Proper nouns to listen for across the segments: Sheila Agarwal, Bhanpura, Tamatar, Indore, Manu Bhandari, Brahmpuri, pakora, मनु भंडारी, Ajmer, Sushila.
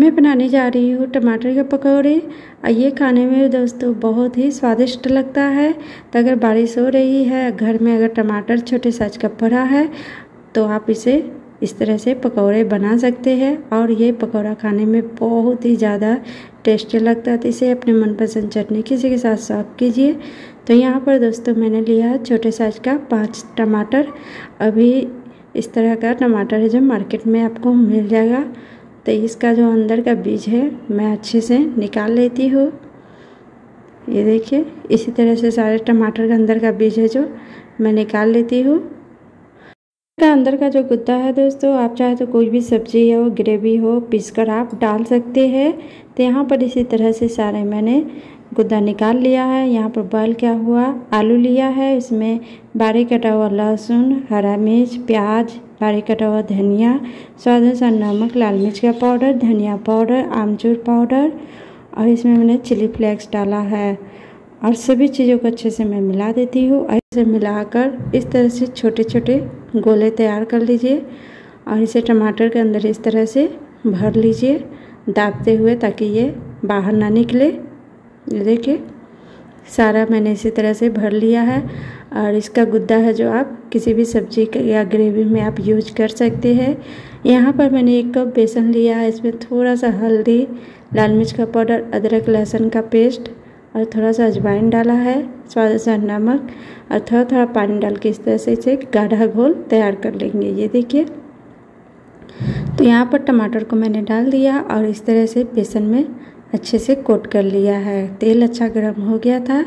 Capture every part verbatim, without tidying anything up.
मैं बनाने जा रही हूँ टमाटर के पकौड़े। ये खाने में दोस्तों बहुत ही स्वादिष्ट लगता है। तो अगर बारिश हो रही है, घर में अगर टमाटर छोटे साइज का पड़ा है तो आप इसे इस तरह से पकौड़े बना सकते हैं और ये पकौड़ा खाने में बहुत ही ज़्यादा टेस्टी लगता है। तो इसे अपने मनपसंद चटनी किसी के साथ सर्व कीजिए। तो यहाँ पर दोस्तों मैंने लिया छोटे साइज का पाँच टमाटर। अभी इस तरह का टमाटर है जो मार्केट में आपको मिल जाएगा। तो इसका जो अंदर का बीज है मैं अच्छे से निकाल लेती हूँ। ये देखिए, इसी तरह से सारे टमाटर का अंदर का बीज है जो मैं निकाल लेती हूँ। इसका अंदर का जो गुद्दा है दोस्तों, आप चाहे तो कोई भी सब्जी हो, ग्रेवी हो, पीस कर आप डाल सकते हैं। तो यहाँ पर इसी तरह से सारे मैंने गुद्दा निकाल लिया है। यहाँ पर बॉयल किया हुआ आलू लिया है, इसमें बारीक कटा हुआ लहसुन, हरा मिर्च, प्याज, बारीक कटा हुआ धनिया, स्वाद अनुसार नमक, लाल मिर्च का पाउडर, धनिया पाउडर, आमचूर पाउडर और इसमें मैंने चिली फ्लेक्स डाला है और सभी चीज़ों को अच्छे से मैं मिला देती हूँ। इसे मिलाकर इस तरह से छोटे छोटे गोले तैयार कर लीजिए और इसे टमाटर के अंदर इस तरह से भर लीजिए दाबते हुए, ताकि ये बाहर ना निकले। ये देखिए, सारा मैंने इसी तरह से भर लिया है और इसका गुद्दा है जो आप किसी भी सब्जी या ग्रेवी में आप यूज कर सकते हैं। यहाँ पर मैंने एक कप बेसन लिया है, इसमें थोड़ा सा हल्दी, लाल मिर्च का पाउडर, अदरक लहसुन का पेस्ट और थोड़ा सा अजवाइन डाला है, स्वाद अनुसार नमक और थोड़ा थोड़ा पानी डाल के इस तरह से इसे गाढ़ा घोल तैयार कर लेंगे। ये देखिए, तो यहाँ पर टमाटर को मैंने डाल दिया और इस तरह से बेसन में अच्छे से कोट कर लिया है। तेल अच्छा गर्म हो गया था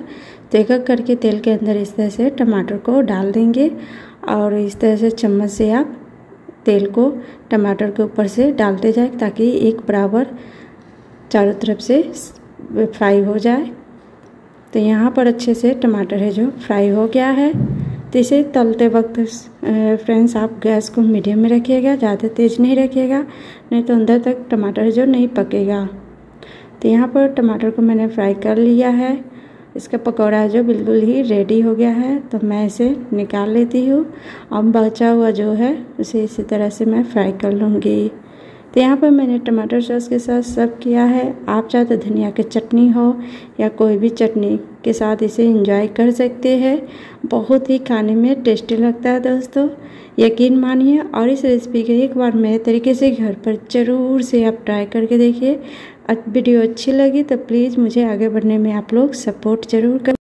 तो एक एक करके तेल के अंदर इस तरह से टमाटर को डाल देंगे और इस तरह से चम्मच से आप तेल को टमाटर के ऊपर से डालते जाए, ताकि एक बराबर चारों तरफ से फ्राई हो जाए। तो यहाँ पर अच्छे से टमाटर है जो फ्राई हो गया है। तो इसे तलते वक्त फ्रेंड्स आप गैस को मीडियम में रखिएगा, ज़्यादा तेज़ नहीं रखिएगा, नहीं तो अंदर तक टमाटर जो नहीं पकेगा। तो यहाँ पर टमाटर को मैंने फ्राई कर लिया है। इसका पकौड़ा जो बिल्कुल ही रेडी हो गया है। तो मैं इसे निकाल लेती हूँ और बचा हुआ जो है उसे इसी तरह से मैं फ्राई कर लूँगी। तो यहाँ पर मैंने टमाटर सॉस के साथ सर्व किया है। आप चाहे तो धनिया की चटनी हो या कोई भी चटनी के साथ इसे एंजॉय कर सकते हैं। बहुत ही खाने में टेस्टी लगता है दोस्तों, यकीन मानिए। और इस रेसिपी के एक बार मेरे तरीके से घर पर ज़रूर से आप ट्राई करके देखिए। वीडियो अच्छी लगी तो प्लीज़ मुझे आगे बढ़ने में आप लोग सपोर्ट ज़रूर करें।